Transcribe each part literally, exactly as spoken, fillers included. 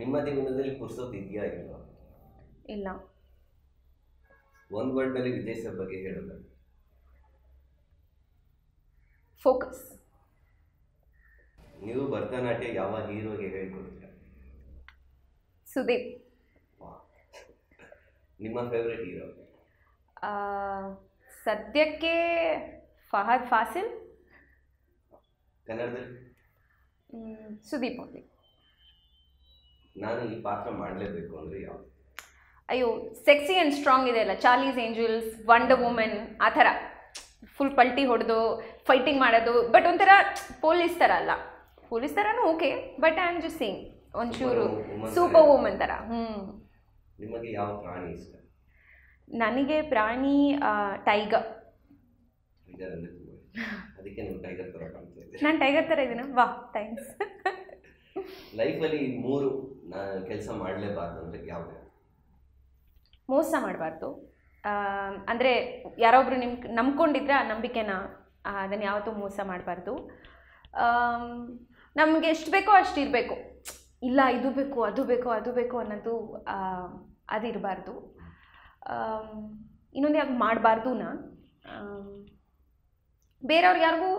ನಿಮ್ಮ ಜೀವನದಲ್ಲಿ ಪುರ್ಸೊತ್ತು ಇದೆಯಾ ಇಲ್ವಾ? ಇಲ್ಲ. ಒಂದು ವರ್ಡ್ನಲ್ಲಿ ವಿಜಯ್ ಸರ್ ಬಗ್ಗೆ ಹೇಳೋಣ. ಫೋಕಸ್. ನೀವು ಭರತನಾಟ್ಯ ಯಾವ ಹೀರೋಗೆ ಹೇಳ್ಕೊಡ್ತೀರಾ? ಸುದೀಪ್. ನಿಮ್ಮ ಫೇವರೇಟ್ ಹೀರೋ? ಸದ್ಯಕ್ಕೆ ಫಹದ್ ಫಾಸಿಲ್. ಕನ್ನಡದಲ್ಲಿ ಸುದೀಪ್ ಅವರಿಗೆ. ನಾನು ಈ ಪಾತ್ರ ಮಾಡಲೇಬೇಕು ಅಂದರೆ ಯಾವುದು? ಅಯ್ಯೋ, ಸೆಕ್ಸಿ ಆ್ಯಂಡ್ ಸ್ಟ್ರಾಂಗ್ ಇದೆಯಲ್ಲ, ಚಾರ್ಲೀಸ್ ಏಂಜಲ್ಸ್, ವಂಡರ್ ವುಮೆನ್, ಆ ಥರ ಫುಲ್ ಪಲ್ಟಿ ಹೊಡೆದು ಫೈಟಿಂಗ್ ಮಾಡೋದು. ಬಟ್ ಒಂಥರ ಪೊಲೀಸ್ ಥರ ಅಲ್ಲ, ಪೊಲೀಸ್ ಥರನೂ okay, but I am just saying ಒಂಚೂರು ಸೂಪರ್ ವುಮನ್ ಥರ. ಹ್ಞೂ. ನಿಮಗೆ ಯಾವ ಪ್ರಾಣಿ ಇಷ್ಟ? ನನಗೆ ಪ್ರಾಣಿ ಟೈಗರ್. ಅದಕ್ಕೆ ನೀವು ಟೈಗರ್ ಥರ ಕಾಣ್ತಾ ಇದ್ದೀರಾ? ನಾನು ಟೈಗರ್ ಥರ ಇದ್ದೀನ? ವಾಹ್, ಥ್ಯಾಂಕ್ಸ್. ಲೈಫಲ್ಲಿ ಮೂರು ಕೆಲಸ ಮಾಡಲೇಬಾರ್ದು ಅಂದರೆ ಯಾವುದು? ಮೋಸ ಮಾಡಬಾರ್ದು. ಅಂದರೆ ಯಾರೊಬ್ರು ನಿಮ್ ನಂಬ್ಕೊಂಡಿದ್ರೆ ಆ ನಂಬಿಕೆನ ಅದನ್ನು ಯಾವತ್ತೂ ಮೋಸ ಮಾಡಬಾರ್ದು. ನಮಗೆ ಎಷ್ಟು ಬೇಕೋ ಅಷ್ಟು ಇರಬೇಕು, ಇಲ್ಲ ಇದು ಬೇಕು ಅದು ಬೇಕು ಅದು ಬೇಕು ಅನ್ನೋದು ಅದು ಇರಬಾರ್ದು. ಇನ್ನೊಂದು ಯಾಕೆ ಮಾಡಬಾರ್ದು, ನಾನು ಬೇರೆಯವ್ರಿಗೆ ಯಾರಿಗೂ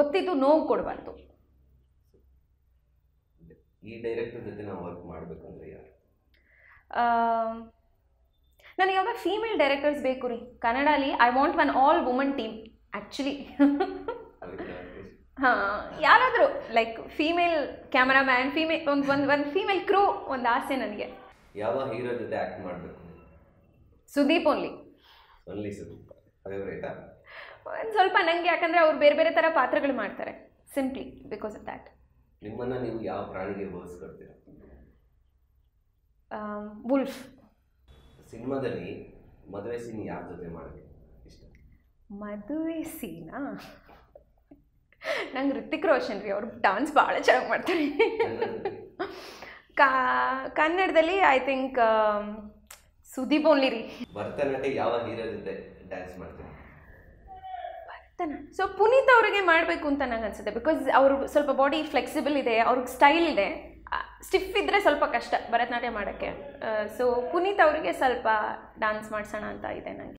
ಗೊತ್ತಿದ್ದು ನೋವು ಕೊಡಬಾರ್ದು. ಈ ಡೈರೆಕ್ಟರ್ ಜೊತೆ ನಾವು ವರ್ಕ್ ಮಾಡಬೇಕು ಅಂದರೆ ಯಾರು? ನನಗೆ ಯಾವಾಗ ಫೀಮೇಲ್ ಡೈರೆಕ್ಟರ್ಸ್ ಬೇಕು ರೀ ಕನ್ನಡಲ್ಲಿ. I want one all woman team actually. ಹಾಂ, ಯಾರಾದರೂ ಲೈಕ್ ಫೀಮೇಲ್ ಕ್ಯಾಮರಾಮ್ಯಾನ್, ಫೀಮೇಲ್ ಒಂದು ಒಂದು ಒಂದು ಫೀಮೇಲ್ ಕ್ರೂ, ಒಂದು ಆಸೆ ನನಗೆ. ಯಾವ ಹೀರೋ ಜೊತೆ ಆ್ಯಕ್ಟ್ ಮಾಡಬೇಕು? ಸುದೀಪ್ ಓನ್ಲಿ. ಓನ್ಲಿ ಸುದೀಪ್ ಫೇವ್ರೇಟಾ? ಒಂದು ಸ್ವಲ್ಪ ನನಗೆ, ಯಾಕಂದರೆ ಅವ್ರು ಬೇರೆ ಬೇರೆ ಥರ ಪಾತ್ರಗಳು ಮಾಡ್ತಾರೆ, ಸಿಂಪ್ಲಿ ಬಿಕಾಸ್ ಆಫ್ ದ್ಯಾಟ್. ನಿಮ್ಮನ್ನು ನೀವು ಯಾವ ಪ್ರಾಣಿಗೆ ಹೋಲಿಸ್ಕೊಳ್ತೀರಾ? ವುಲ್ಫ್. ಸಿನಿಮಾದಲ್ಲಿ ಮದುವೆ ಸೀನ್ ಯಾರ ಜೊತೆ ಮಾಡಬೇಕು ಇಷ್ಟ? ಮದುವೆ ಸೀನಾ? ನಂಗೆ ಋತಿಕ್ ರೋಷನ್ ರೀ, ಅವರು ಡಾನ್ಸ್ ಭಾಳ ಚೆನ್ನಾಗಿ ಮಾಡ್ತಾರೆ. ಕನ್ನಡದಲ್ಲಿ ಐ ಥಿಂಕ್ ಸುದೀಪ್ ಓನ್ಲಿ ರೀ. ಭರತನಾಟ್ಯ ಯಾವ ಹೀರೋ ಜೊತೆ ಡ್ಯಾನ್ಸ್ ಮಾಡ್ತಾರೆ? ಸೊ ಪುನೀತ್ ಅವರಿಗೆ ಮಾಡಬೇಕು ಅಂತ ನಂಗೆ ಅನಿಸುತ್ತೆ, ಬಿಕಾಸ್ ಅವರು ಸ್ವಲ್ಪ ಬಾಡಿ ಫ್ಲೆಕ್ಸಿಬಲ್ ಇದೆ, ಅವ್ರಿಗೆ ಸ್ಟೈಲ್ ಇದೆ. ಸ್ಟಿಫ್ ಇದ್ದರೆ ಸ್ವಲ್ಪ ಕಷ್ಟ ಭರತನಾಟ್ಯ ಮಾಡೋಕ್ಕೆ. ಸೊ ಪುನೀತ್ ಅವರಿಗೆ ಸ್ವಲ್ಪ ಡ್ಯಾನ್ಸ್ ಮಾಡಿಸೋಣ ಅಂತ ಇದೆ ನನಗೆ.